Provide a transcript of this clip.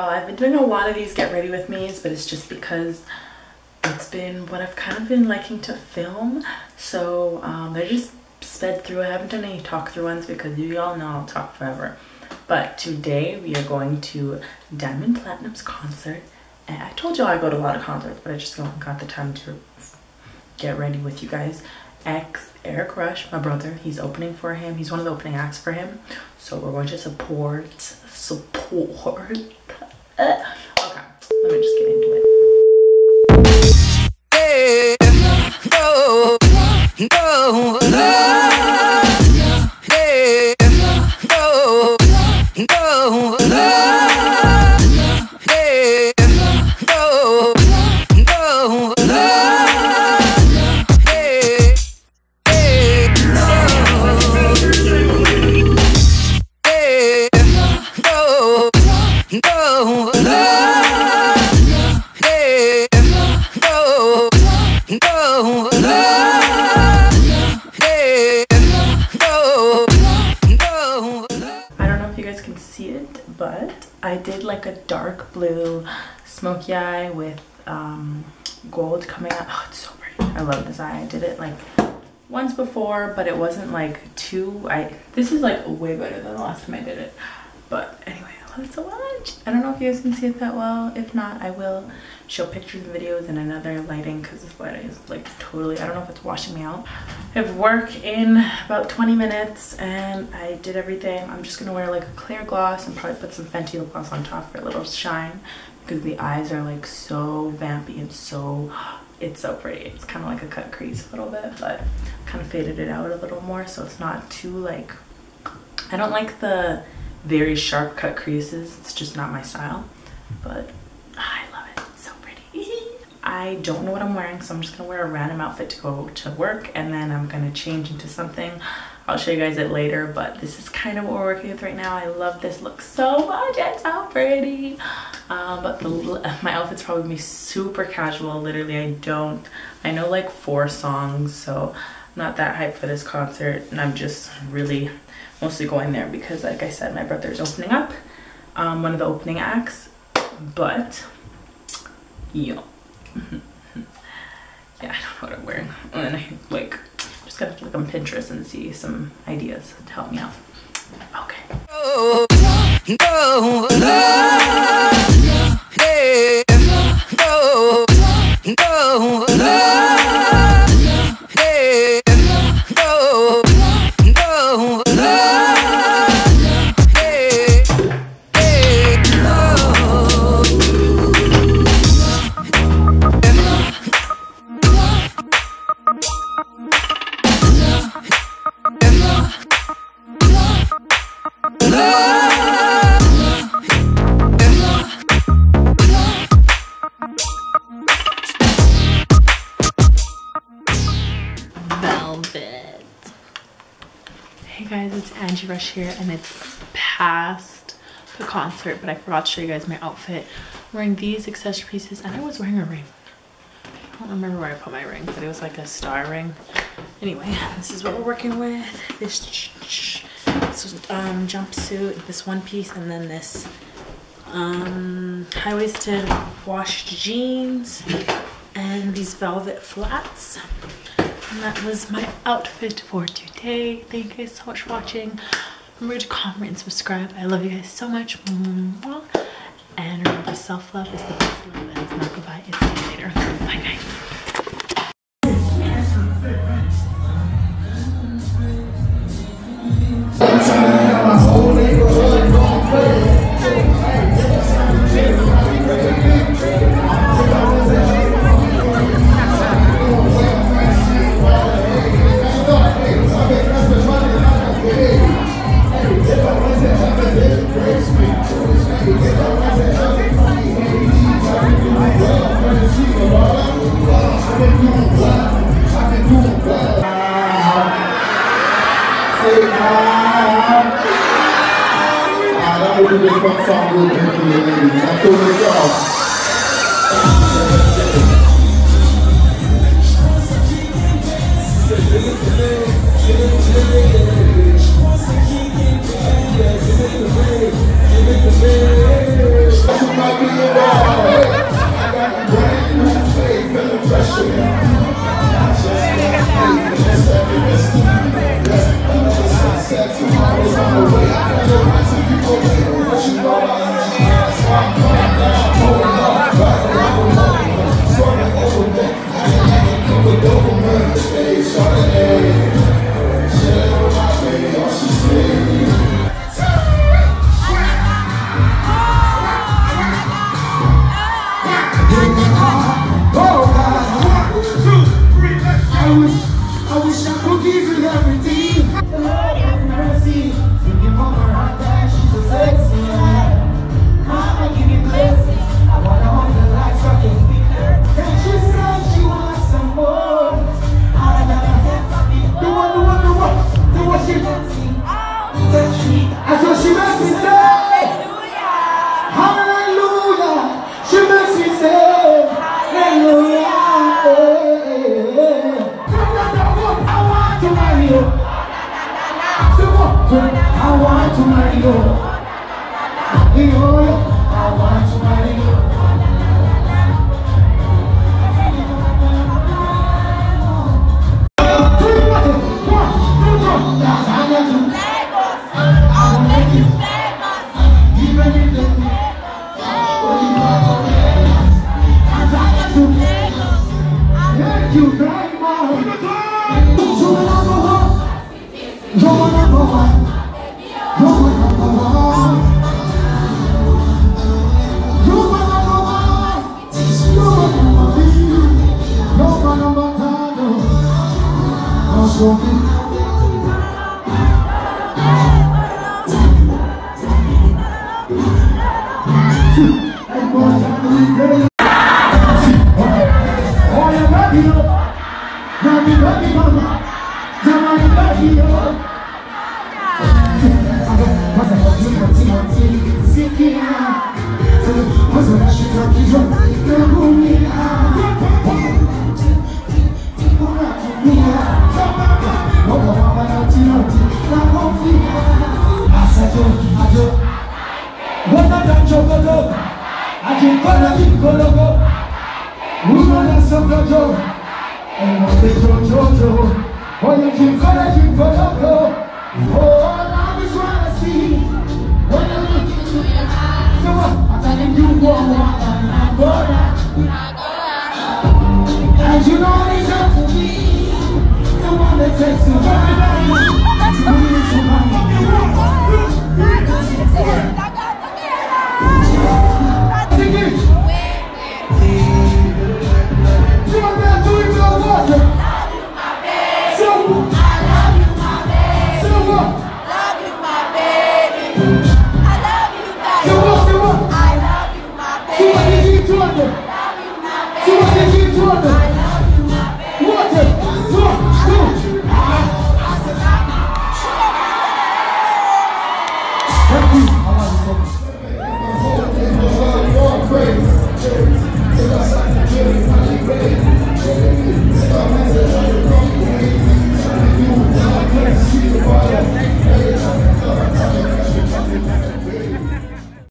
y'all. I've been doing a lot of these get ready with me's, but it's just because it's been what I've kind of been liking to film. So they're just sped through. I haven't done any talk through ones because you all know I'll talk forever. But today we are going to Diamond Platnumz concert. And I told y'all I go to a lot of concerts, but I just don't got the time to get ready with you guys. Eric Rush, my brother, he's opening for him. He's one of the opening acts for him. So we're going to support. Okay, let me just get into it. Hey, no, no, no. Hey, no, no, no. I did like a dark blue smoky eye with gold coming out. Oh, it's so pretty. I love this eye. I did it like once before, but it wasn't like too... This is like way better than the last time I did it. But anyway, I love it so much. I don't know if you guys can see it that well. If not, I will show pictures and videos in another lighting because this lighting is like totally... I don't know if it's washing me out. I have work in about 20 minutes and I did everything. I'm just gonna wear like a clear gloss and probably put some Fenty lip gloss on top for a little shine because the eyes are like so vampy and so... It's so pretty. It's kind of like a cut crease a little bit, but kind of faded it out a little more so it's not too like... I don't like the very sharp cut creases. It's just not my style, but I love it. It's so pretty. I don't know what I'm wearing, so I'm just gonna wear a random outfit to go to work and then I'm gonna change into something. I'll show you guys it later, but this is kind of what we're working with right now. I love this look so much. It's so pretty. But my outfit's probably gonna be super casual. Literally, I know like 4 songs, so I'm not that hyped for this concert, and I'm just really mostly going there because, like I said, my brother's opening up, one of the opening acts. But yo, yeah, I don't know what I'm wearing, and I like just gotta look on Pinterest and see some ideas to help me out. Okay. Oh, no, no, hey, no, no, no, hey. Rush here, and it's past the concert, but I forgot to show you guys my outfit. I'm wearing these accessory pieces, and I was wearing a ring. I don't remember where I put my ring, but it was like a star ring. Anyway, this is what we're working with. This jumpsuit, this one piece, and then this high-waisted washed jeans and these velvet flats. And that was my outfit for today. Thank you guys so much for watching. Remember to comment and subscribe. I love you guys so much. And remember, self-love is the best love. And it's not goodbye, it's see you later. Bye guys. Takes a